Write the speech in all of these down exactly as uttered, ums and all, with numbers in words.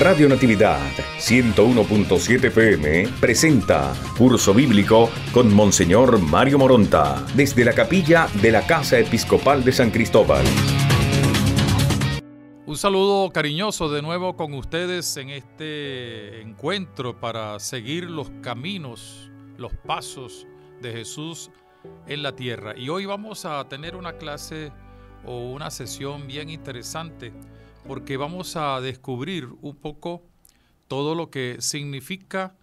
Radio Natividad ciento uno punto siete F M presenta Curso Bíblico con Monseñor Mario Moronta desde la capilla de la Casa Episcopal de San Cristóbal. Un saludo cariñoso de nuevo con ustedes en este encuentro para seguir los caminos, los pasos de Jesús en la tierra. Y hoy vamos a tener una clase o una sesión bien interesante, porque vamos a descubrir un poco todo lo que significa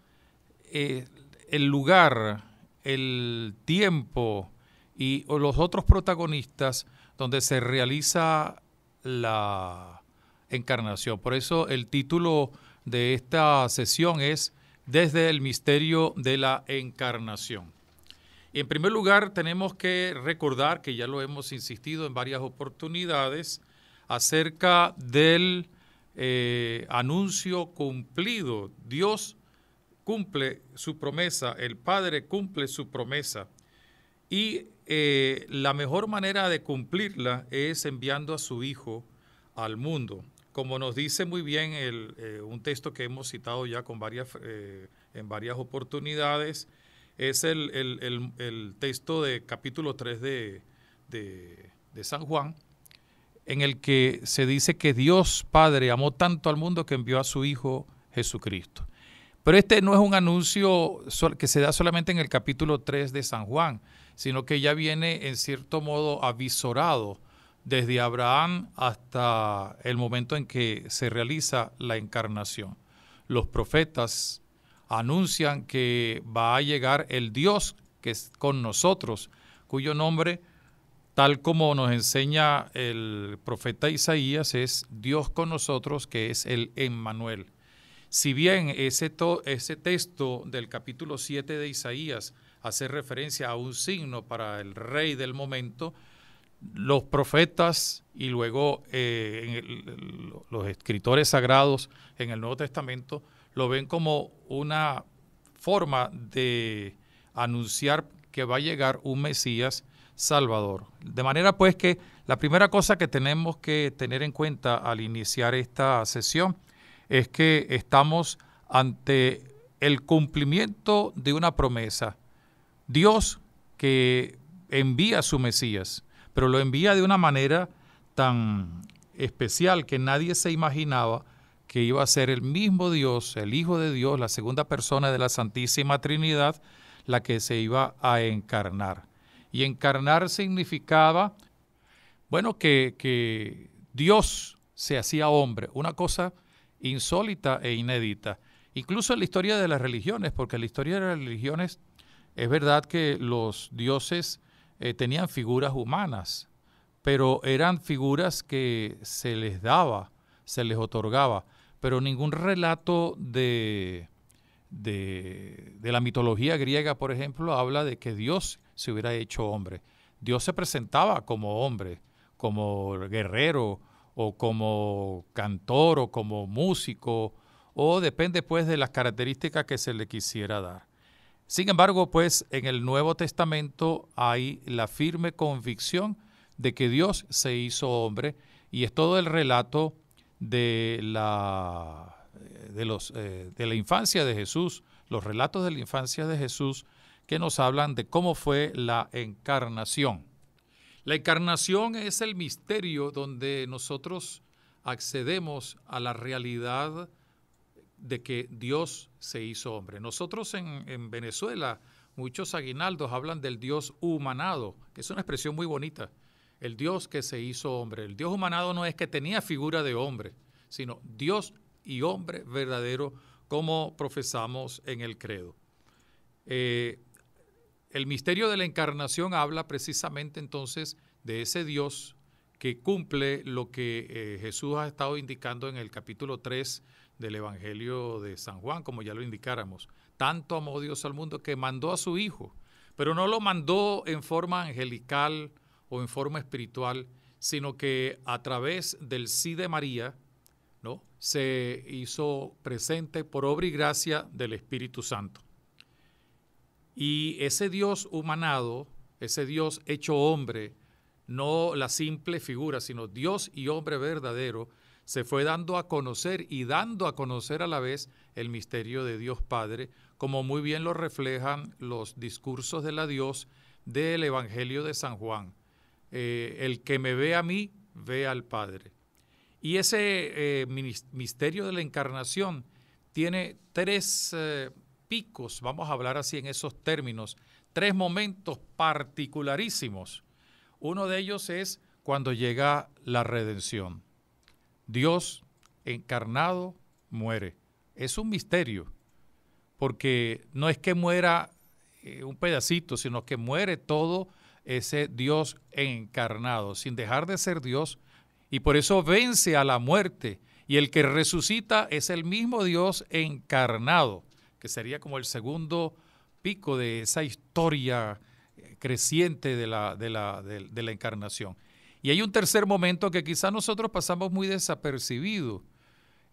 eh, el lugar, el tiempo y los otros protagonistas donde se realiza la encarnación. Por eso el título de esta sesión es Desde el misterio de la encarnación. Y en primer lugar tenemos que recordar, que ya lo hemos insistido en varias oportunidades, acerca del eh, anuncio cumplido. Dios cumple su promesa, el Padre cumple su promesa. Y eh, la mejor manera de cumplirla es enviando a su Hijo al mundo. Como nos dice muy bien el, eh, un texto que hemos citado ya con varias, eh, en varias oportunidades, es el, el, el, el texto de capítulo tres de, de, de San Juan, en el que se dice que Dios Padre amó tanto al mundo que envió a su Hijo Jesucristo. Pero este no es un anuncio que se da solamente en el capítulo tres de San Juan, sino que ya viene en cierto modo avisorado desde Abraham hasta el momento en que se realiza la encarnación. Los profetas anuncian que va a llegar el Dios que es con nosotros, cuyo nombre, tal como nos enseña el profeta Isaías, es Dios con nosotros, que es el Emmanuel. Si bien ese, to, ese texto del capítulo siete de Isaías hace referencia a un signo para el rey del momento, los profetas y luego eh, en el, los escritores sagrados en el Nuevo Testamento lo ven como una forma de anunciar que va a llegar un Mesías Salvador. De manera pues que la primera cosa que tenemos que tener en cuenta al iniciar esta sesión es que estamos ante el cumplimiento de una promesa. Dios que envía a su Mesías, pero lo envía de una manera tan especial que nadie se imaginaba que iba a ser el mismo Dios, el Hijo de Dios, la segunda persona de la Santísima Trinidad, la que se iba a encarnar. Y encarnar significaba, bueno, que, que Dios se hacía hombre, una cosa insólita e inédita. Incluso en la historia de las religiones, porque en la historia de las religiones es verdad que los dioses eh, tenían figuras humanas, pero eran figuras que se les daba, se les otorgaba, pero ningún relato de, de, de la mitología griega, por ejemplo, habla de que Dios se hubiera hecho hombre. Dios se presentaba como hombre, como guerrero, o como cantor, o como músico, o depende pues de las características que se le quisiera dar. Sin embargo, pues en el Nuevo Testamento hay la firme convicción de que Dios se hizo hombre, y es todo el relato de la, de los, eh, de la infancia de Jesús, los relatos de la infancia de Jesús, que nos hablan de cómo fue la encarnación. La encarnación es el misterio donde nosotros accedemos a la realidad de que Dios se hizo hombre. Nosotros en, en Venezuela, muchos aguinaldos hablan del Dios humanado, que es una expresión muy bonita, el Dios que se hizo hombre. El Dios humanado no es que tenía figura de hombre, sino Dios y hombre verdadero, como profesamos en el credo. Eh, El misterio de la encarnación habla precisamente entonces de ese Dios que cumple lo que eh, Jesús ha estado indicando en el capítulo tres del Evangelio de San Juan, como ya lo indicáramos. Tanto amó Dios al mundo que mandó a su Hijo, pero no lo mandó en forma angelical o en forma espiritual, sino que a través del sí de María, ¿no?, se hizo presente por obra y gracia del Espíritu Santo. Y ese Dios humanado, ese Dios hecho hombre, no la simple figura, sino Dios y hombre verdadero, se fue dando a conocer y dando a conocer a la vez el misterio de Dios Padre, como muy bien lo reflejan los discursos de la Dios del Evangelio de San Juan. Eh, el que me ve a mí, ve al Padre. Y ese eh, misterio de la encarnación tiene tres eh, picos, vamos a hablar así en esos términos, tres momentos particularísimos. Uno de ellos es cuando llega la redención. Dios encarnado muere. Es un misterio, porque no es que muera eh, un pedacito, sino que muere todo ese Dios encarnado, sin dejar de ser Dios, y por eso vence a la muerte. Y el que resucita es el mismo Dios encarnado, que sería como el segundo pico de esa historia creciente de la, de la, de, de la encarnación. Y hay un tercer momento que quizás nosotros pasamos muy desapercibido,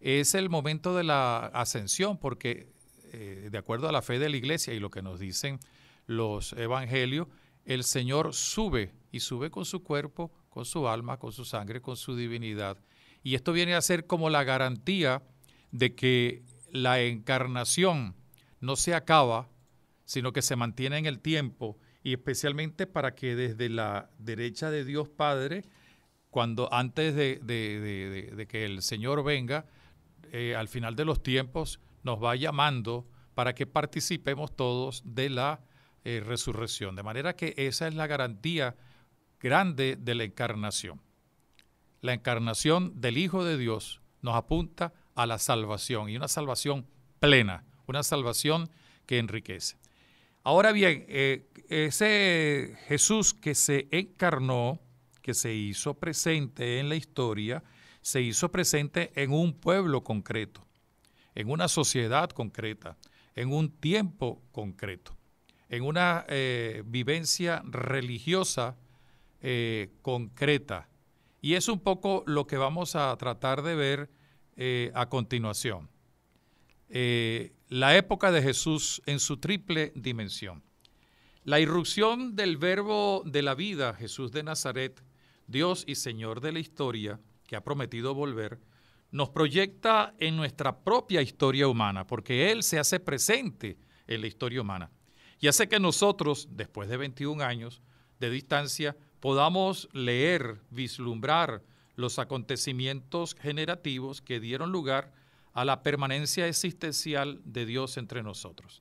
es el momento de la ascensión, porque eh, de acuerdo a la fe de la Iglesia y lo que nos dicen los evangelios, el Señor sube, y sube con su cuerpo, con su alma, con su sangre, con su divinidad. Y esto viene a ser como la garantía de que la encarnación no se acaba, sino que se mantiene en el tiempo, y especialmente para que desde la derecha de Dios Padre, cuando antes de, de, de, de, de que el Señor venga, eh, al final de los tiempos nos va llamando para que participemos todos de la eh, resurrección. De manera que esa es la garantía grande de la encarnación. La encarnación del Hijo de Dios nos apunta a la salvación, y una salvación plena, una salvación que enriquece. Ahora bien, eh, ese Jesús que se encarnó, que se hizo presente en la historia, se hizo presente en un pueblo concreto, en una sociedad concreta, en un tiempo concreto, en una eh, vivencia religiosa eh, concreta. Y es un poco lo que vamos a tratar de ver eh, a continuación. Eh, la época de Jesús en su triple dimensión. La irrupción del verbo de la vida, Jesús de Nazaret, Dios y Señor de la historia, que ha prometido volver, nos proyecta en nuestra propia historia humana, porque Él se hace presente en la historia humana. Y hace que nosotros, después de veintiún años de distancia, podamos leer, vislumbrar los acontecimientos generativos que dieron lugar a la permanencia existencial de Dios entre nosotros,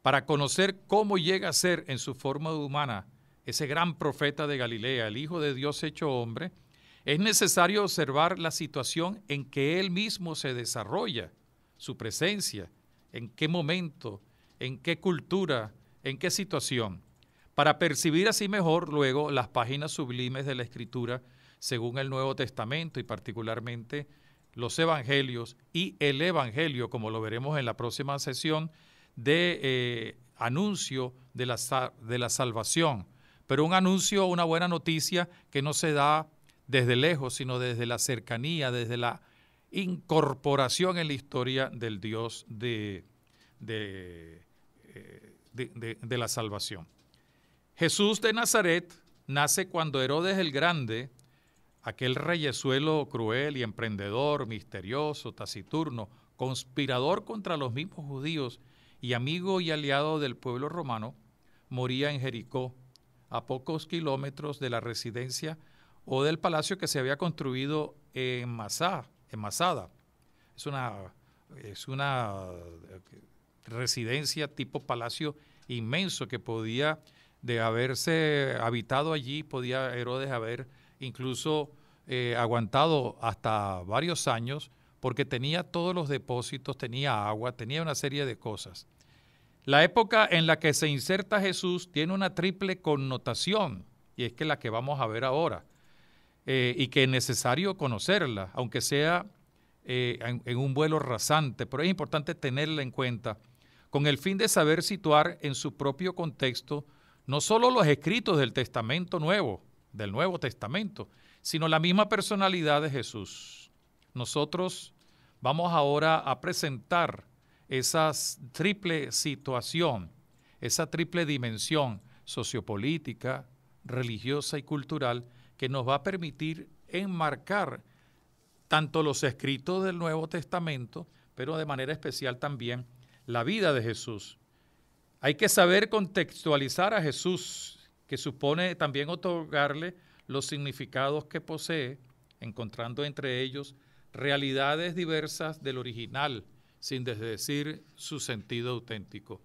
para conocer cómo llega a ser en su forma humana ese gran profeta de Galilea, el Hijo de Dios hecho hombre. Es necesario observar la situación en que Él mismo se desarrolla, su presencia, en qué momento, en qué cultura, en qué situación, para percibir así mejor luego las páginas sublimes de la Escritura según el Nuevo Testamento y particularmente los Evangelios y el Evangelio, como lo veremos en la próxima sesión, de eh, anuncio de la, de la salvación. Pero un anuncio, una buena noticia que no se da desde lejos, sino desde la cercanía, desde la incorporación en la historia del Dios de, de, eh, de, de, de la salvación. Jesús de Nazaret nace cuando Herodes el Grande, aquel reyesuelo cruel y emprendedor, misterioso, taciturno, conspirador contra los mismos judíos y amigo y aliado del pueblo romano, moría en Jericó, a pocos kilómetros de la residencia o del palacio que se había construido en Masada. En Masada. Es una, es una residencia tipo palacio inmenso que podía, de haberse habitado allí, podía Herodes haber incluso eh, aguantado hasta varios años, porque tenía todos los depósitos, tenía agua, tenía una serie de cosas. La época en la que se inserta Jesús tiene una triple connotación, y es que la que vamos a ver ahora, eh, y que es necesario conocerla, aunque sea eh, en, en un vuelo rasante, pero es importante tenerla en cuenta, con el fin de saber situar en su propio contexto no solo los escritos del Testamento Nuevo, del Nuevo Testamento, sino la misma personalidad de Jesús. Nosotros vamos ahora a presentar esa triple situación, esa triple dimensión sociopolítica, religiosa y cultural que nos va a permitir enmarcar tanto los escritos del Nuevo Testamento, pero de manera especial también la vida de Jesús. Hay que saber contextualizar a Jesús, que supone también otorgarle los significados que posee, encontrando entre ellos realidades diversas del original, sin desdecir su sentido auténtico.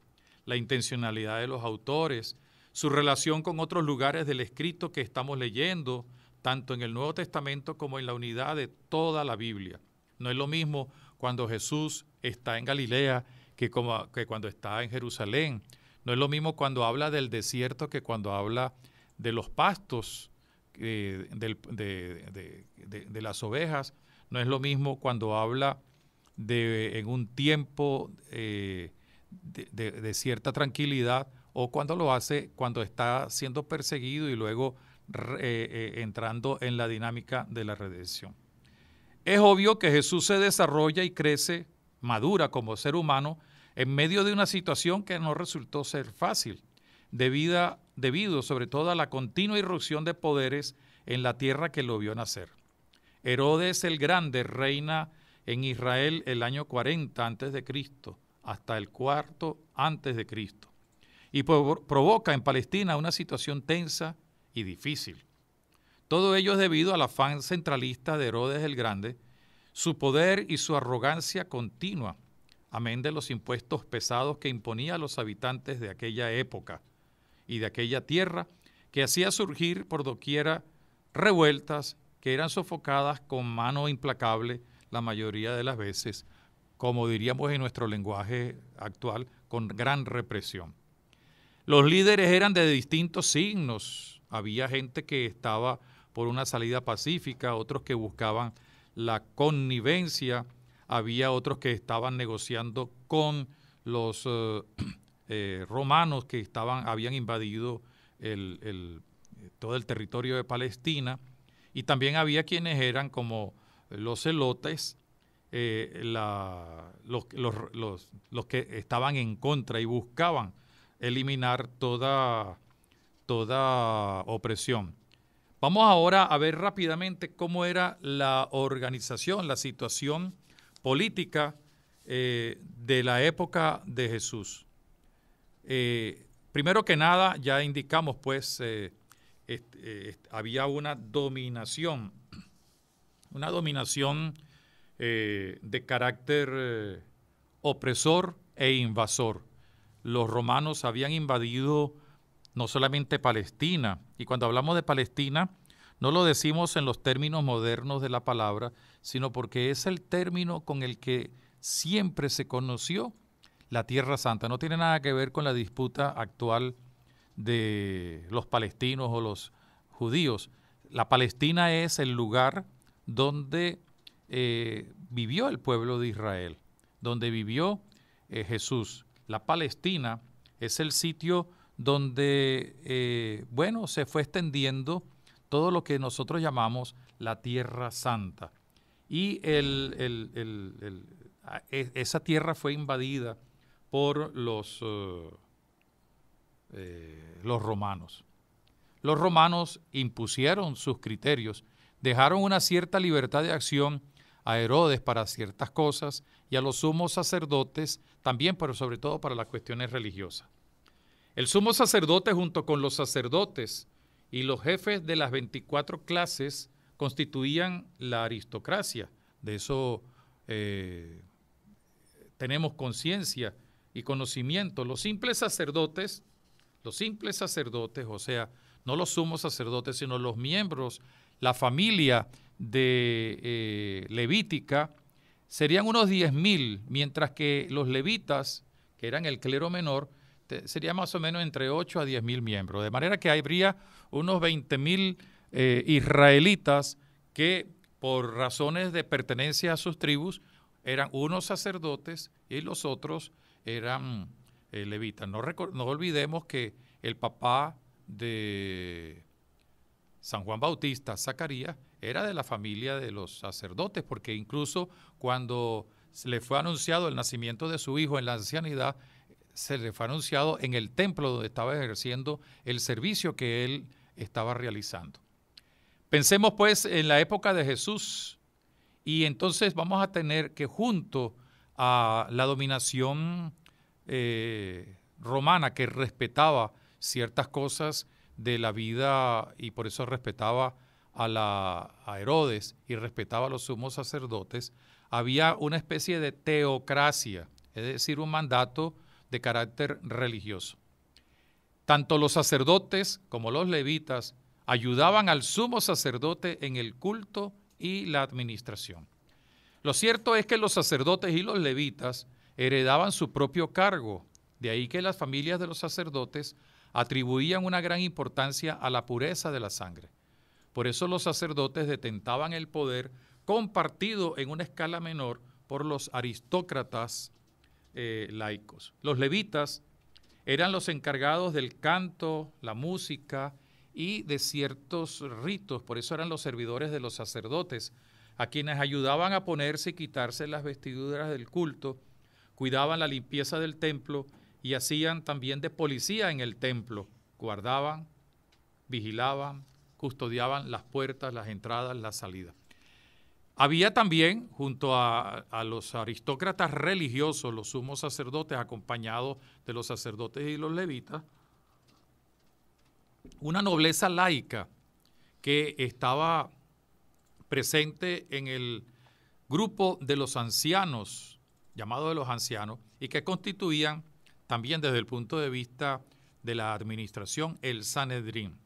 La intencionalidad de los autores, su relación con otros lugares del escrito que estamos leyendo, tanto en el Nuevo Testamento como en la unidad de toda la Biblia. No es lo mismo cuando Jesús está en Galilea que, como, que cuando está en Jerusalén. No es lo mismo cuando habla del desierto que cuando habla de los pastos, eh, del, de, de, de, de las ovejas. No es lo mismo cuando habla de en un tiempo eh, de, de, de cierta tranquilidad, o cuando lo hace cuando está siendo perseguido y luego eh, eh, entrando en la dinámica de la redención. Es obvio que Jesús se desarrolla y crece, madura como ser humano, en medio de una situación que no resultó ser fácil, debido, debido sobre todo a la continua irrupción de poderes en la tierra que lo vio nacer. Herodes el Grande reina en Israel el año cuarenta antes de Cristo, hasta el cuarto antes de Cristo, y provoca en Palestina una situación tensa y difícil. Todo ello es debido al afán centralista de Herodes el Grande, su poder y su arrogancia continua, amén de los impuestos pesados que imponía a los habitantes de aquella época y de aquella tierra, que hacía surgir por doquiera revueltas que eran sofocadas con mano implacable la mayoría de las veces, como diríamos en nuestro lenguaje actual, con gran represión. Los líderes eran de distintos signos. Había gente que estaba por una salida pacífica, otros que buscaban la connivencia, había otros que estaban negociando con los eh, eh, romanos que estaban, habían invadido el, el, todo el territorio de Palestina, y también había quienes eran como los celotes, eh, la, los, los, los, los que estaban en contra y buscaban eliminar toda, toda opresión. Vamos ahora a ver rápidamente cómo era la organización, la situación política eh, de la época de Jesús. Eh, primero que nada, ya indicamos, pues, eh, este, este, había una dominación, una dominación eh, de carácter eh, opresor e invasor. Los romanos habían invadido no solamente Palestina, y cuando hablamos de Palestina, no lo decimos en los términos modernos de la palabra, sino porque es el término con el que siempre se conoció la Tierra Santa. No tiene nada que ver con la disputa actual de los palestinos o los judíos. La Palestina es el lugar donde eh, vivió el pueblo de Israel, donde vivió eh, Jesús. La Palestina es el sitio donde, eh, bueno, se fue extendiendo todo lo que nosotros llamamos la Tierra Santa. Y el, el, el, el, el, esa tierra fue invadida por los, uh, eh, los romanos. Los romanos impusieron sus criterios, dejaron una cierta libertad de acción a Herodes para ciertas cosas y a los sumos sacerdotes también, pero sobre todo para las cuestiones religiosas. El sumo sacerdote junto con los sacerdotes y los jefes de las veinticuatro clases constituían la aristocracia. De eso eh, tenemos conciencia y conocimiento. Los simples sacerdotes, los simples sacerdotes, o sea, no los sumos sacerdotes, sino los miembros, la familia de eh, Levítica, serían unos diez mil, mientras que los levitas, que eran el clero menor, te, sería más o menos entre ocho a diez mil miembros. De manera que habría unos veinte mil eh, israelitas que, por razones de pertenencia a sus tribus, eran unos sacerdotes y los otros eran eh, levitas. No, no olvidemos que el papá de San Juan Bautista, Zacarías, era de la familia de los sacerdotes, porque incluso cuando le fue anunciado el nacimiento de su hijo en la ancianidad, se le fue anunciado en el templo donde estaba ejerciendo el servicio que él estaba realizando. Pensemos pues en la época de Jesús Y entonces vamos a tener que, junto a la dominación eh, romana, que respetaba ciertas cosas de la vida y por eso respetaba a, la, a Herodes y respetaba a los sumos sacerdotes, había una especie de teocracia, es decir, un mandato de carácter religioso. Tanto los sacerdotes como los levitas ayudaban al sumo sacerdote en el culto y la administración. Lo cierto es que los sacerdotes y los levitas heredaban su propio cargo, de ahí que las familias de los sacerdotes atribuían una gran importancia a la pureza de la sangre. Por eso los sacerdotes detentaban el poder compartido en una escala menor por los aristócratas eh, laicos. Los levitas eran los encargados del canto, la música y de ciertos ritos, por eso eran los servidores de los sacerdotes, a quienes ayudaban a ponerse y quitarse las vestiduras del culto, cuidaban la limpieza del templo y hacían también de policía en el templo, guardaban, vigilaban, custodiaban las puertas, las entradas, las salidas. Había también, junto a, a los aristócratas religiosos, los sumos sacerdotes, acompañados de los sacerdotes y los levitas, una nobleza laica que estaba presente en el grupo de los ancianos, llamado de los ancianos, y que constituían también desde el punto de vista de la administración el Sanedrín.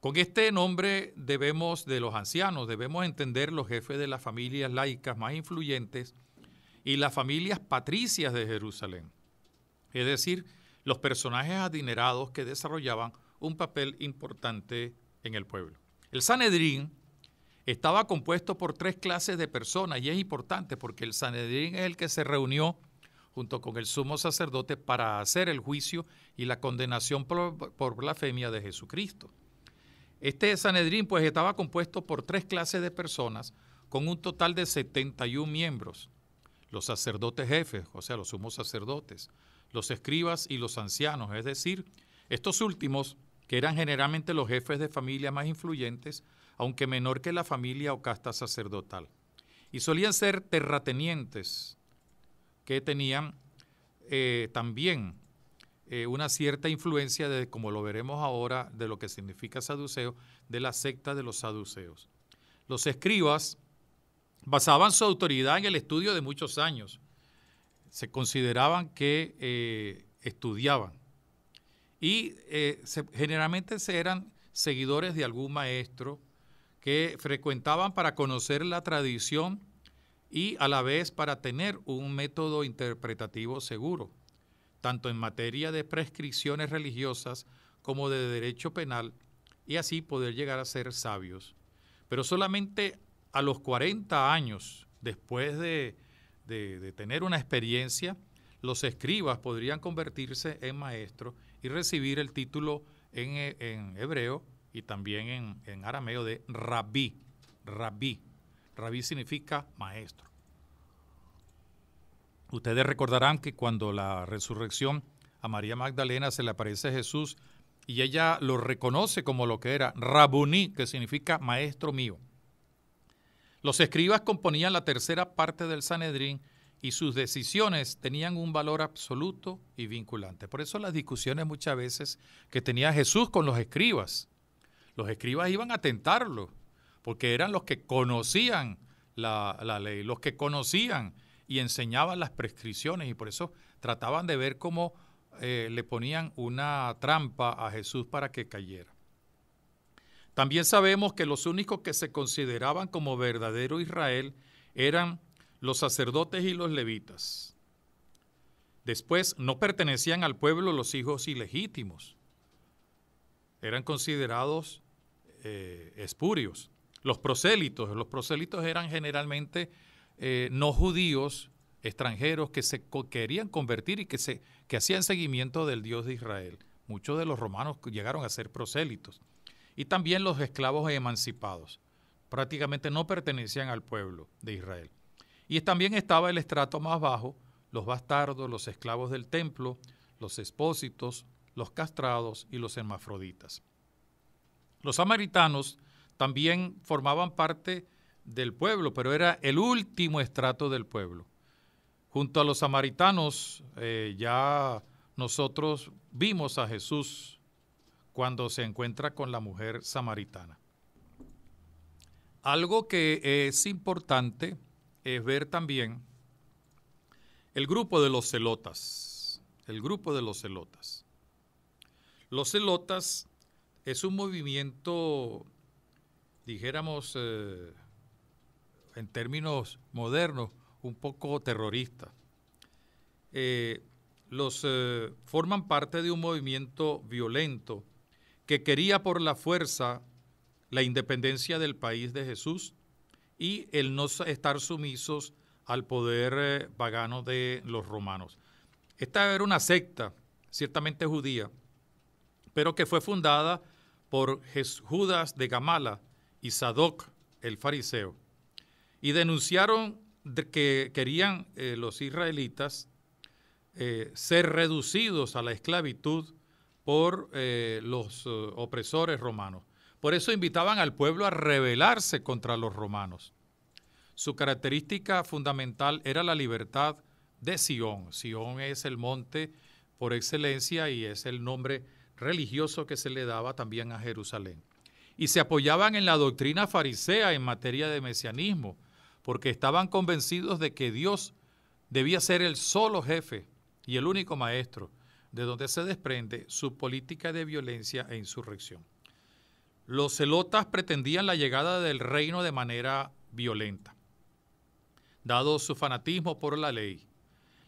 Con este nombre debemos, de los ancianos, debemos entender los jefes de las familias laicas más influyentes y las familias patricias de Jerusalén, es decir, los personajes adinerados que desarrollaban un papel importante en el pueblo. El Sanedrín estaba compuesto por tres clases de personas, y es importante porque el Sanedrín es el que se reunió junto con el sumo sacerdote para hacer el juicio y la condenación por, por blasfemia de Jesucristo. Este Sanedrín pues estaba compuesto por tres clases de personas con un total de setenta y uno miembros. Los sacerdotes jefes, o sea, los sumos sacerdotes, los escribas y los ancianos, es decir, estos últimos que eran generalmente los jefes de familia más influyentes, aunque menor que la familia o casta sacerdotal. Y solían ser terratenientes que tenían eh, también una cierta influencia, de, como lo veremos ahora, de lo que significa saduceo, de la secta de los saduceos. Los escribas basaban su autoridad en el estudio de muchos años. Se consideraban que eh, estudiaban. Y eh, se, generalmente eran seguidores de algún maestro que frecuentaban para conocer la tradición y a la vez para tener un método interpretativo seguro, tanto en materia de prescripciones religiosas como de derecho penal, y así poder llegar a ser sabios. Pero solamente a los cuarenta años, después de, de, de tener una experiencia, los escribas podrían convertirse en maestros y recibir el título en, en hebreo y también en, en arameo de rabí. Rabí. Rabí significa maestro. Ustedes recordarán que cuando la resurrección a María Magdalena se le aparece Jesús y ella lo reconoce como lo que era, Rabuní, que significa maestro mío. Los escribas componían la tercera parte del Sanedrín y sus decisiones tenían un valor absoluto y vinculante. Por eso las discusiones muchas veces que tenía Jesús con los escribas, los escribas iban a tentarlo porque eran los que conocían la, la ley, los que conocían y enseñaban las prescripciones, y por eso trataban de ver cómo eh, le ponían una trampa a Jesús para que cayera. También sabemos que los únicos que se consideraban como verdadero Israel eran los sacerdotes y los levitas. Después no pertenecían al pueblo los hijos ilegítimos. Eran considerados eh, espurios. Los prosélitos, los prosélitos eran generalmente Eh, no judíos, extranjeros, que se co querían convertir y que, se, que hacían seguimiento del Dios de Israel. Muchos de los romanos llegaron a ser prosélitos. Y también los esclavos emancipados. Prácticamente no pertenecían al pueblo de Israel. Y también estaba el estrato más bajo, los bastardos, los esclavos del templo, los expósitos, los castrados y los hermafroditas. Los samaritanos también formaban parte del pueblo, pero era el último estrato del pueblo. Junto a los samaritanos, eh, ya nosotros vimos a Jesús cuando se encuentra con la mujer samaritana. Algo que es importante es ver también el grupo de los celotas, el grupo de los celotas. Los celotas es un movimiento, dijéramos, eh, en términos modernos, un poco terrorista. Eh, los eh, forman parte de un movimiento violento que quería por la fuerza la independencia del país de Jesús y el no estar sumisos al poder eh, pagano de los romanos. Esta era una secta, ciertamente judía, pero que fue fundada por Jes- Judas de Gamala y Sadoc, el fariseo, y denunciaron de que querían eh, los israelitas eh, ser reducidos a la esclavitud por eh, los eh, opresores romanos. Por eso invitaban al pueblo a rebelarse contra los romanos. Su característica fundamental era la libertad de Sión. Sión es el monte por excelencia y es el nombre religioso que se le daba también a Jerusalén. Y se apoyaban en la doctrina farisea en materia de mesianismo, porque estaban convencidos de que Dios debía ser el solo jefe y el único maestro, de donde se desprende su política de violencia e insurrección. Los celotas pretendían la llegada del reino de manera violenta, dado su fanatismo por la ley.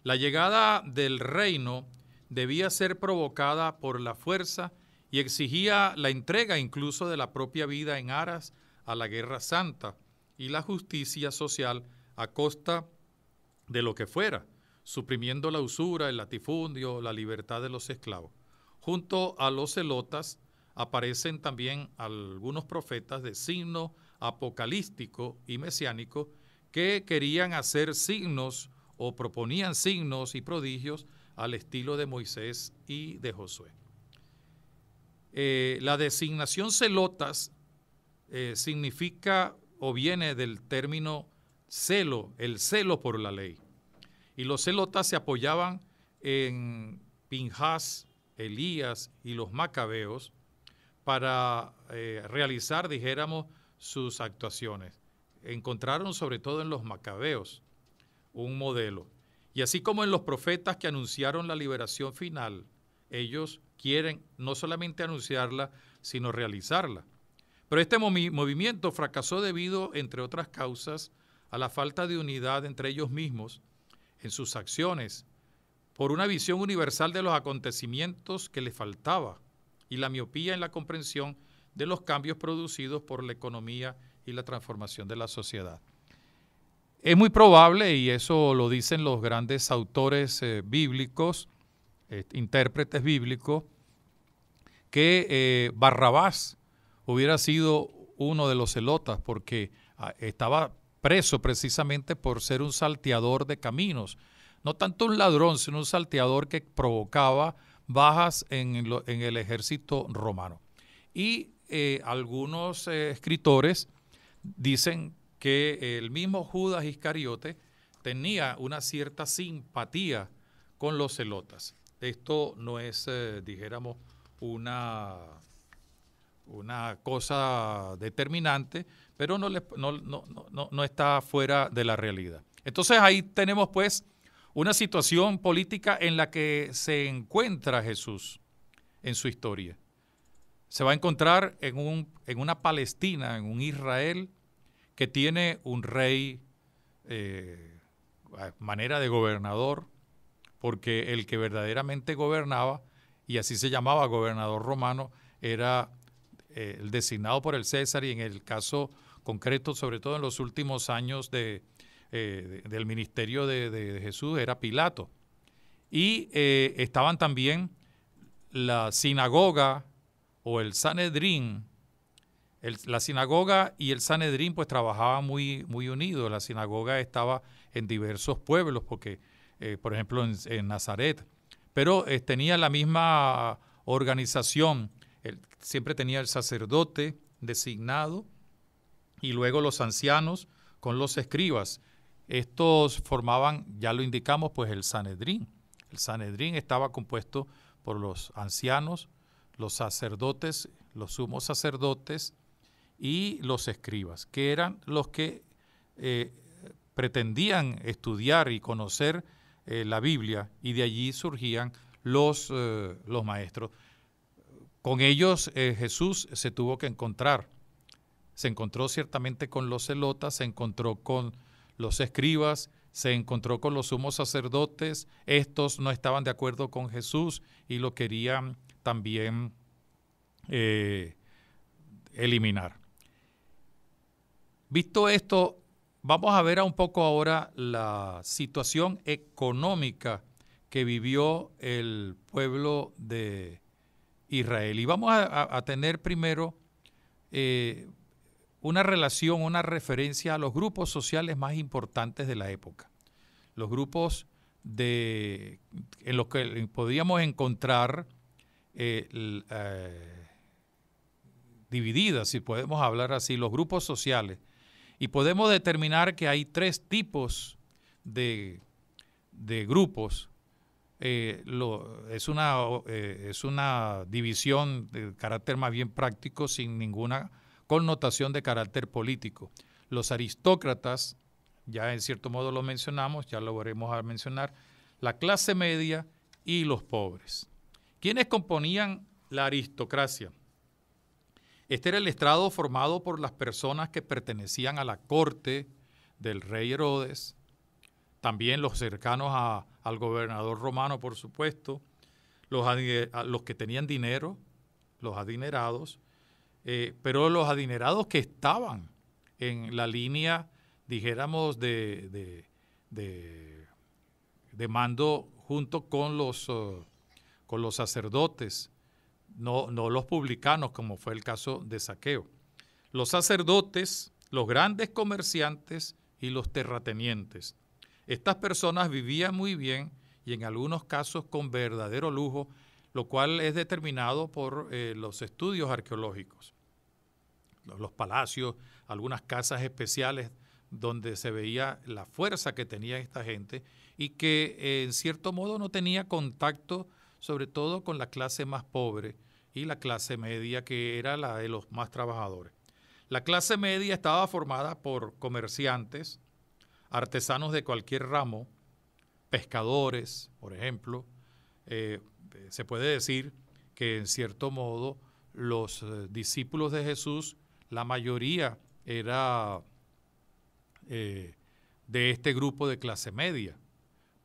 La llegada del reino debía ser provocada por la fuerza y exigía la entrega incluso de la propia vida en aras a la guerra santa y la justicia social a costa de lo que fuera, suprimiendo la usura, el latifundio, la libertad de los esclavos. Junto a los celotas aparecen también algunos profetas de signo apocalíptico y mesiánico que querían hacer signos o proponían signos y prodigios al estilo de Moisés y de Josué. Eh, la designación celotas eh, significa o viene del término celo, el celo por la ley. Y los celotas se apoyaban en Pinjas, Elías y los Macabeos para eh, realizar, dijéramos, sus actuaciones. Encontraron sobre todo en los Macabeos un modelo. Y así como en los profetas que anunciaron la liberación final, ellos quieren no solamente anunciarla, sino realizarla. Pero este movimiento fracasó debido, entre otras causas, a la falta de unidad entre ellos mismos en sus acciones, por una visión universal de los acontecimientos que les faltaba y la miopía en la comprensión de los cambios producidos por la economía y la transformación de la sociedad. Es muy probable, y eso lo dicen los grandes autores eh, bíblicos, eh, intérpretes bíblicos, que eh, Barrabás hubiera sido uno de los celotas porque estaba preso precisamente por ser un salteador de caminos. No tanto un ladrón, sino un salteador que provocaba bajas en, lo, en el ejército romano. Y eh, algunos eh, escritores dicen que el mismo Judas Iscariote tenía una cierta simpatía con los celotas. Esto no es, eh, dijéramos, una... una cosa determinante, pero no, le, no, no, no, no está fuera de la realidad. Entonces ahí tenemos pues una situación política en la que se encuentra Jesús en su historia. Se va a encontrar en, un, en una Palestina, en un Israel que tiene un rey eh, a manera de gobernador, porque el que verdaderamente gobernaba, y así se llamaba gobernador romano, era Eh, el designado por el César, y en el caso concreto, sobre todo en los últimos años de, eh, de, del ministerio de, de Jesús, era Pilato. Y eh, estaban también la sinagoga o el Sanedrín. El, la sinagoga y el Sanedrín pues trabajaban muy, muy unidos. La sinagoga estaba en diversos pueblos, porque, eh, por ejemplo, en, en Nazaret, pero eh, tenía la misma organización. Él siempre tenía el sacerdote designado y luego los ancianos con los escribas. Estos formaban, ya lo indicamos, pues el Sanedrín. El Sanedrín estaba compuesto por los ancianos, los sacerdotes, los sumos sacerdotes y los escribas, que eran los que eh, pretendían estudiar y conocer eh, la Biblia, y de allí surgían los, eh, los maestros. Con ellos eh, Jesús se tuvo que encontrar. Se encontró ciertamente con los celotas, se encontró con los escribas, se encontró con los sumos sacerdotes. Estos no estaban de acuerdo con Jesús y lo querían también eh, eliminar. Visto esto, vamos a ver un poco ahora la situación económica que vivió el pueblo de Israel. Y vamos a, a tener primero eh, una relación, una referencia a los grupos sociales más importantes de la época. Los grupos de, en los que podíamos encontrar eh, eh, divididas, si podemos hablar así, los grupos sociales. Y podemos determinar que hay tres tipos de, de grupos. Eh, lo, es, una, eh, es una división de carácter más bien práctico, sin ninguna connotación de carácter político. Los aristócratas, ya en cierto modo lo mencionamos, ya lo veremos a mencionar, la clase media y los pobres. ¿Quiénes componían la aristocracia? Este era el estrado formado por las personas que pertenecían a la corte del rey Herodes, también los cercanos a, al gobernador romano, por supuesto, los, los que tenían dinero, los adinerados, eh, pero los adinerados que estaban en la línea, dijéramos, de, de, de, de mando junto con los, uh, con los sacerdotes, no, no los publicanos, como fue el caso de Zaqueo. Los sacerdotes, los grandes comerciantes y los terratenientes. Estas personas vivían muy bien y en algunos casos con verdadero lujo, lo cual es determinado por eh, los estudios arqueológicos. Los, los palacios, algunas casas especiales donde se veía la fuerza que tenía esta gente y que eh, en cierto modo no tenía contacto sobre todo con la clase más pobre y la clase media, que era la de los más trabajadores. La clase media estaba formada por comerciantes, artesanos de cualquier ramo, pescadores, por ejemplo. Eh, se puede decir que en cierto modo los eh, discípulos de Jesús, la mayoría era eh, de este grupo de clase media.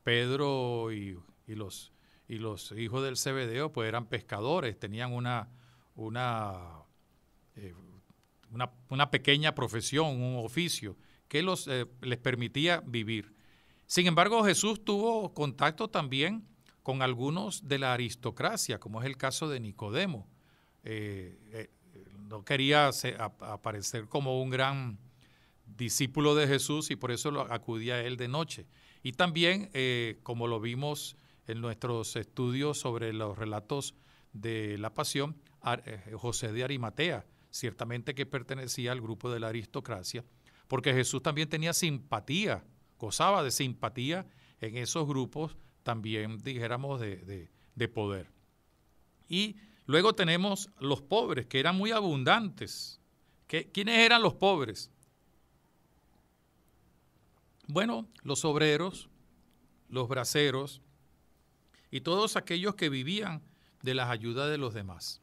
Pedro y, y, los, y los hijos del Zebedeo pues eran pescadores, tenían una, una, eh, una, una pequeña profesión, un oficio, que los, eh, les permitía vivir. Sin embargo, Jesús tuvo contacto también con algunos de la aristocracia, como es el caso de Nicodemo. Eh, eh, no quería se, a, aparecer como un gran discípulo de Jesús y por eso lo acudía a él de noche. Y también, eh, como lo vimos en nuestros estudios sobre los relatos de la Pasión, a, eh, José de Arimatea, ciertamente que pertenecía al grupo de la aristocracia, porque Jesús también tenía simpatía, gozaba de simpatía en esos grupos también, dijéramos, de, de, de poder. Y luego tenemos los pobres, que eran muy abundantes. ¿Qué, ¿Quiénes eran los pobres? Bueno, los obreros, los braceros y todos aquellos que vivían de las ayudas de los demás.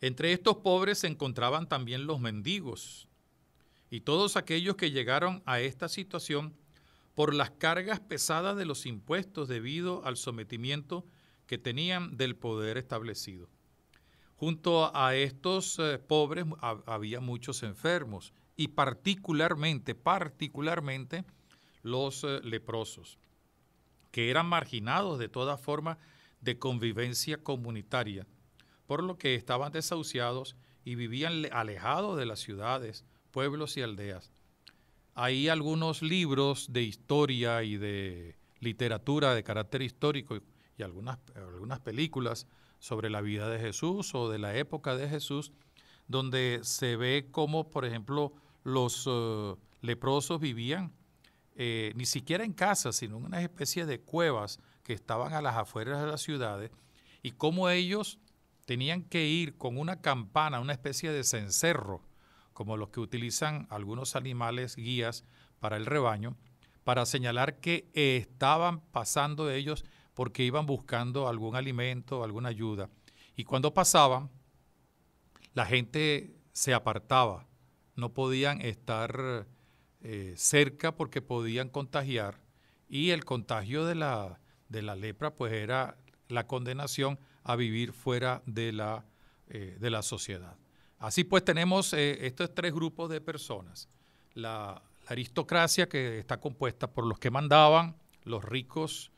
Entre estos pobres se encontraban también los mendigos, y todos aquellos que llegaron a esta situación por las cargas pesadas de los impuestos debido al sometimiento que tenían del poder establecido. Junto a estos eh, pobres a, había muchos enfermos y particularmente, particularmente los eh, leprosos, que eran marginados de toda forma de convivencia comunitaria, por lo que estaban desahuciados y vivían alejados de las ciudades, pueblos y aldeas. Hay algunos libros de historia y de literatura de carácter histórico y algunas, algunas películas sobre la vida de Jesús o de la época de Jesús, donde se ve cómo, por ejemplo, los uh, leprosos vivían eh, ni siquiera en casas, sino en una especie de cuevas que estaban a las afueras de las ciudades, y cómo ellos tenían que ir con una campana, una especie de cencerro, como los que utilizan algunos animales guías para el rebaño, para señalar que eh, estaban pasando de ellos porque iban buscando algún alimento, alguna ayuda. Y cuando pasaban, la gente se apartaba, no podían estar eh, cerca porque podían contagiar, y el contagio de la, de la lepra pues era la condenación a vivir fuera de la, eh, de la sociedad. Así pues tenemos eh, estos tres grupos de personas, la, la aristocracia, que está compuesta por los que mandaban, los ricos,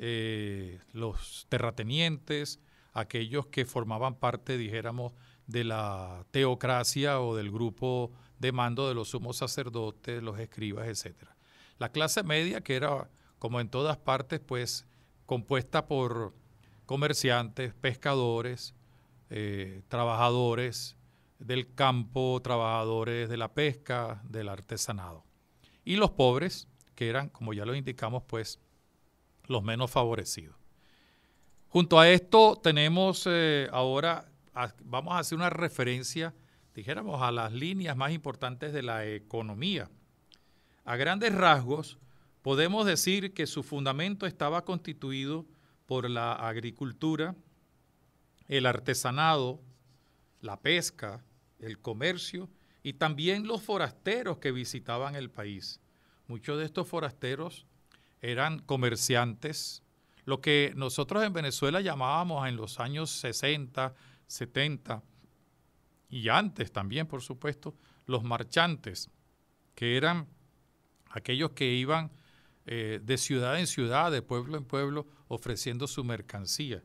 eh, los terratenientes, aquellos que formaban parte, dijéramos, de la teocracia o del grupo de mando de los sumos sacerdotes, los escribas, etcétera. La clase media, que era, como en todas partes, pues compuesta por comerciantes, pescadores, eh, trabajadores del campo, trabajadores de la pesca, del artesanado. Y los pobres, que eran, como ya lo indicamos, pues los menos favorecidos. Junto a esto tenemos eh, ahora, a, vamos a hacer una referencia, dijéramos, a las líneas más importantes de la economía. A grandes rasgos, podemos decir que su fundamento estaba constituido por la agricultura, el artesanado, la pesca, el comercio y también los forasteros que visitaban el país. Muchos de estos forasteros eran comerciantes, lo que nosotros en Venezuela llamábamos en los años sesenta, setenta y antes también, por supuesto, los marchantes, que eran aquellos que iban eh, de ciudad en ciudad, de pueblo en pueblo, ofreciendo su mercancía.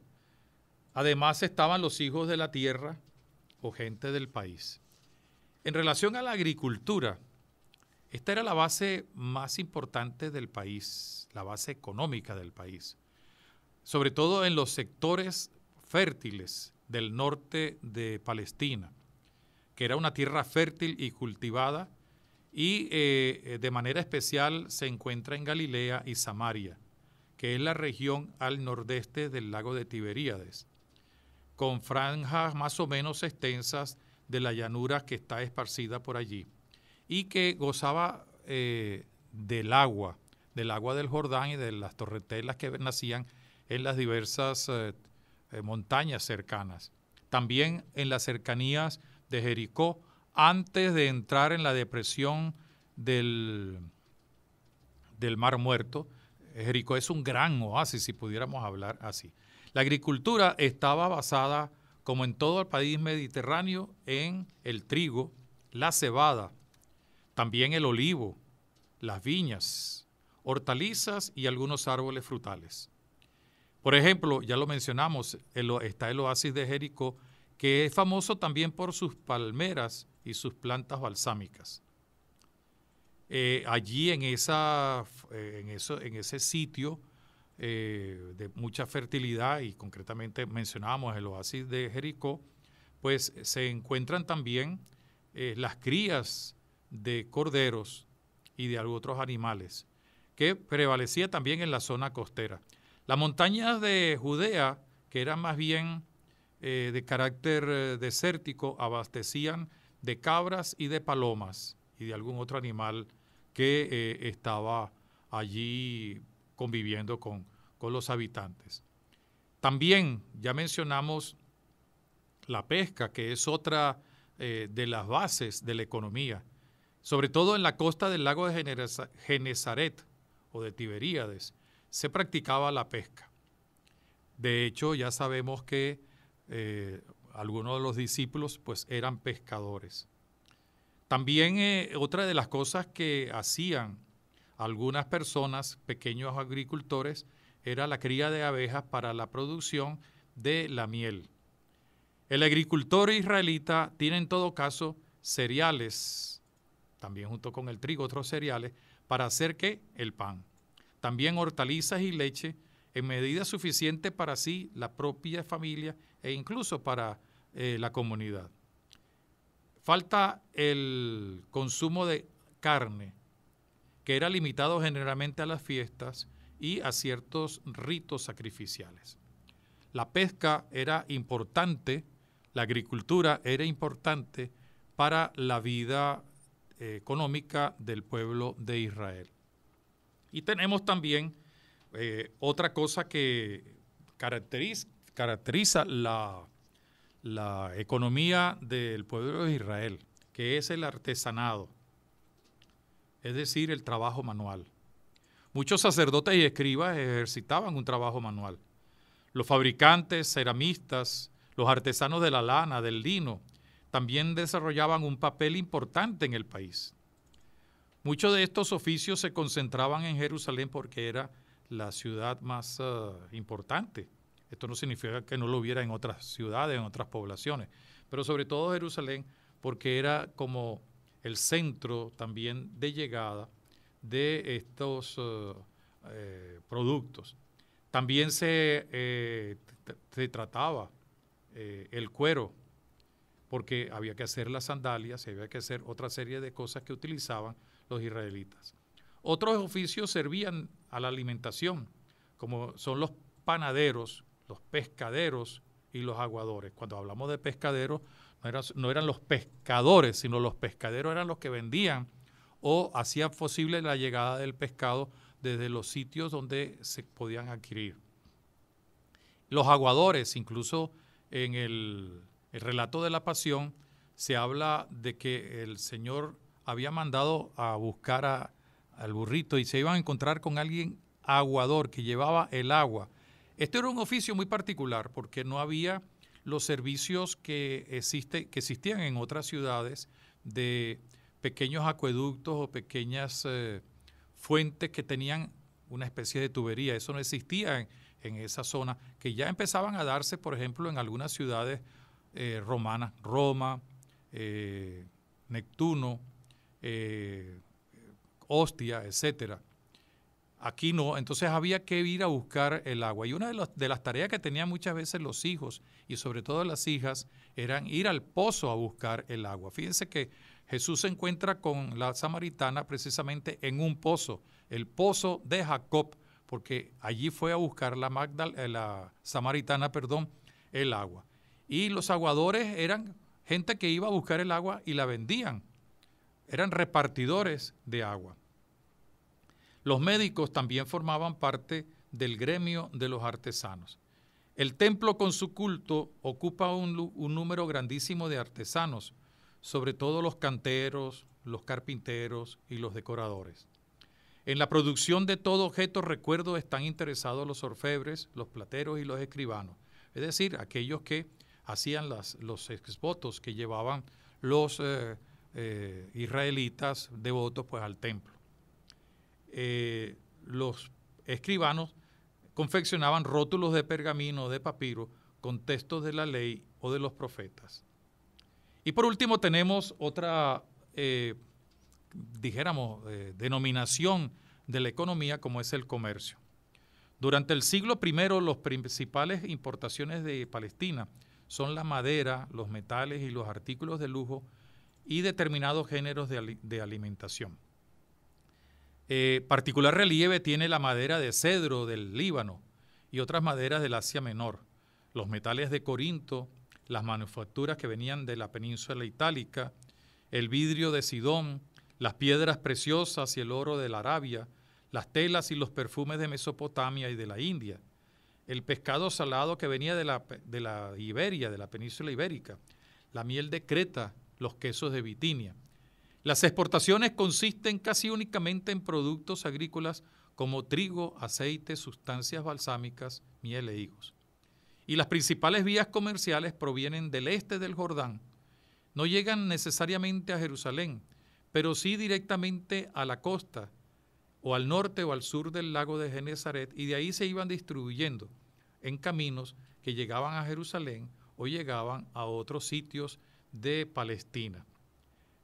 Además estaban los hijos de la tierra o gente del país. En relación a la agricultura, esta era la base más importante del país, la base económica del país, sobre todo en los sectores fértiles del norte de Palestina, que era una tierra fértil y cultivada, y eh, de manera especial se encuentra en Galilea y Samaria, que es la región al nordeste del lago de Tiberíades, con franjas más o menos extensas de la llanura que está esparcida por allí, y que gozaba eh, del agua, del agua del Jordán y de las torrentelas que nacían en las diversas eh, montañas cercanas. También en las cercanías de Jericó, antes de entrar en la depresión del, del Mar Muerto. Jericó es un gran oasis, si pudiéramos hablar así. La agricultura estaba basada, como en todo el país mediterráneo, en el trigo, la cebada, también el olivo, las viñas, hortalizas y algunos árboles frutales. Por ejemplo, ya lo mencionamos, el, está el oasis de Jericó, que es famoso también por sus palmeras y sus plantas balsámicas. Eh, allí en, esa, eh, en, eso, en ese sitio eh, de mucha fertilidad, y concretamente mencionábamos el oasis de Jericó, pues se encuentran también eh, las crías de corderos y de otros animales, que prevalecía también en la zona costera. Las montañas de Judea, que eran más bien eh, de carácter eh, desértico, abastecían de cabras y de palomas y de algún otro animal que eh, estaba allí conviviendo con, con los habitantes. También ya mencionamos la pesca, que es otra eh, de las bases de la economía, sobre todo en la costa del lago de Genesaret o de Tiberíades. Se practicaba la pesca. De hecho, ya sabemos que eh, algunos de los discípulos pues, eran pescadores. También eh, otra de las cosas que hacían algunas personas, pequeños agricultores, era la cría de abejas para la producción de la miel. El agricultor israelita tiene en todo caso cereales, también junto con el trigo, otros cereales, para hacer que el pan. También hortalizas y leche en medida suficiente para sí, la propia familia e incluso para eh, la comunidad. Falta el consumo de carne, que era limitado generalmente a las fiestas y a ciertos ritos sacrificiales. La pesca era importante, la agricultura era importante para la vida eh, económica del pueblo de Israel. Y tenemos también eh, otra cosa que caracteriza, caracteriza la, la economía del pueblo de Israel, que es el artesanado, es decir, el trabajo manual. Muchos sacerdotes y escribas ejercitaban un trabajo manual. Los fabricantes, ceramistas, los artesanos de la lana, del lino, también desarrollaban un papel importante en el país. Muchos de estos oficios se concentraban en Jerusalén porque era la ciudad más uh, importante. Esto no significa que no lo hubiera en otras ciudades, en otras poblaciones, pero sobre todo Jerusalén porque era como el centro también de llegada de estos uh, eh, productos. También se, eh, se trataba eh, el cuero, porque había que hacer las sandalias, había que hacer otra serie de cosas que utilizaban los israelitas. Otros oficios servían a la alimentación, como son los panaderos, los pescaderos y los aguadores. Cuando hablamos de pescaderos, no eran, no eran los pescadores, sino los pescaderos eran los que vendían o hacían posible la llegada del pescado desde los sitios donde se podían adquirir. Los aguadores, incluso en el, el relato de la Pasión, se habla de que el Señor había mandado a buscar a, al burrito y se iban a encontrar con alguien aguador que llevaba el agua. Este era un oficio muy particular porque no había los servicios que, existe, que existían en otras ciudades de pequeños acueductos o pequeñas... Eh, fuentes que tenían una especie de tubería. Eso no existía en, en esa zona, que ya empezaban a darse, por ejemplo, en algunas ciudades eh, romanas, Roma, eh, Neptuno, eh, Ostia, etcétera. Aquí no, entonces había que ir a buscar el agua. Y una de, los, de las tareas que tenían muchas veces los hijos, y sobre todo las hijas, eran ir al pozo a buscar el agua. Fíjense que Jesús se encuentra con la samaritana precisamente en un pozo, el pozo de Jacob, porque allí fue a buscar la, Magdal, eh, la samaritana perdón, el agua. Y los aguadores eran gente que iba a buscar el agua y la vendían. Eran repartidores de agua. Los médicos también formaban parte del gremio de los artesanos. El templo con su culto ocupa un, un número grandísimo de artesanos, sobre todo los canteros, los carpinteros y los decoradores. En la producción de todo objeto recuerdo están interesados los orfebres, los plateros y los escribanos, es decir, aquellos que hacían las, los exvotos que llevaban los eh, eh, israelitas devotos pues, al templo. Eh, los escribanos confeccionaban rótulos de pergamino, de papiro, con textos de la ley o de los profetas. Y por último tenemos otra, eh, dijéramos, eh, denominación de la economía como es el comercio. Durante el siglo primero las principales importaciones de Palestina son la madera, los metales y los artículos de lujo y determinados géneros de, de alimentación. Eh, particular relieve tiene la madera de cedro del Líbano y otras maderas del Asia Menor, los metales de Corinto, las manufacturas que venían de la península itálica, el vidrio de Sidón, las piedras preciosas y el oro de la Arabia, las telas y los perfumes de Mesopotamia y de la India, el pescado salado que venía de la, de la Iberia, de la península ibérica, la miel de Creta, los quesos de Bitinia. Las exportaciones consisten casi únicamente en productos agrícolas como trigo, aceite, sustancias balsámicas, miel e higos. Y las principales vías comerciales provienen del este del Jordán. No llegan necesariamente a Jerusalén, pero sí directamente a la costa, o al norte o al sur del lago de Genesaret, y de ahí se iban distribuyendo en caminos que llegaban a Jerusalén o llegaban a otros sitios de Palestina.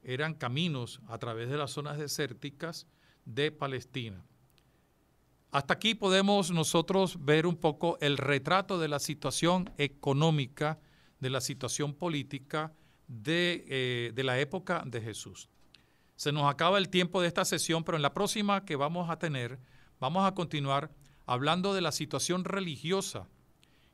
Eran caminos a través de las zonas desérticas de Palestina. Hasta aquí podemos nosotros ver un poco el retrato de la situación económica, de la situación política de, eh, de la época de Jesús. Se nos acaba el tiempo de esta sesión, pero en la próxima que vamos a tener, vamos a continuar hablando de la situación religiosa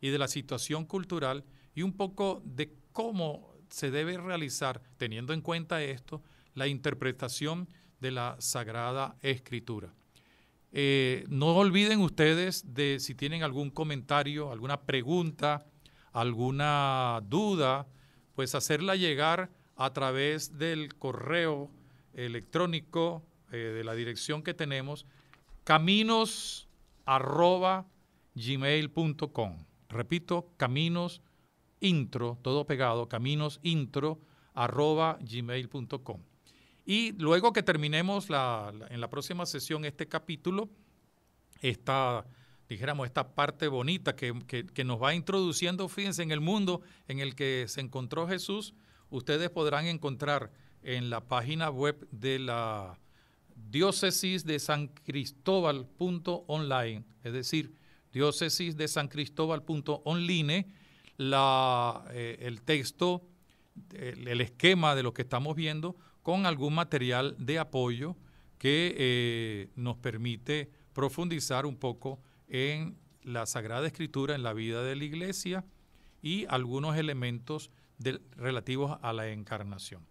y de la situación cultural y un poco de cómo se debe realizar, teniendo en cuenta esto, la interpretación de la Sagrada Escritura. Eh, no olviden ustedes de si tienen algún comentario, alguna pregunta, alguna duda, pues hacerla llegar a través del correo electrónico eh, de la dirección que tenemos, caminos arroba gmail punto com. Repito, caminos intro, todo pegado, caminos intro arroba gmail punto com. Y luego que terminemos la, la, en la próxima sesión este capítulo, esta, dijéramos, esta parte bonita que, que, que nos va introduciendo, fíjense, en el mundo en el que se encontró Jesús, ustedes podrán encontrar en la página web de la Diócesis de San Cristóbal punto online, es decir, Diócesis de San Cristóbal punto online, la, eh, el texto, el, el esquema de lo que estamos viendo, con algún material de apoyo que eh, nos permite profundizar un poco en la Sagrada Escritura, en la vida de la Iglesia y algunos elementos de, relativos a la encarnación.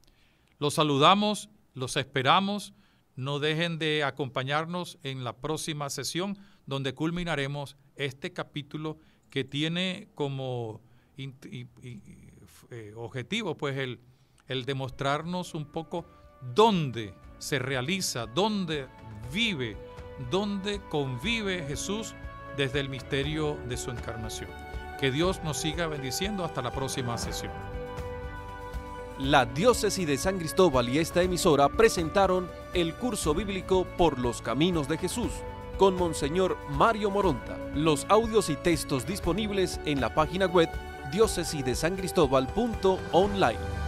Los saludamos, los esperamos, no dejen de acompañarnos en la próxima sesión donde culminaremos este capítulo que tiene como in, in, in, eh, objetivo pues el el demostrarnos un poco dónde se realiza, dónde vive, dónde convive Jesús desde el misterio de su encarnación. Que Dios nos siga bendiciendo hasta la próxima sesión. La Diócesis de San Cristóbal y esta emisora presentaron el curso bíblico Por los Caminos de Jesús con Monseñor Mario Moronta. Los audios y textos disponibles en la página web diócesis de san cristóbal punto online.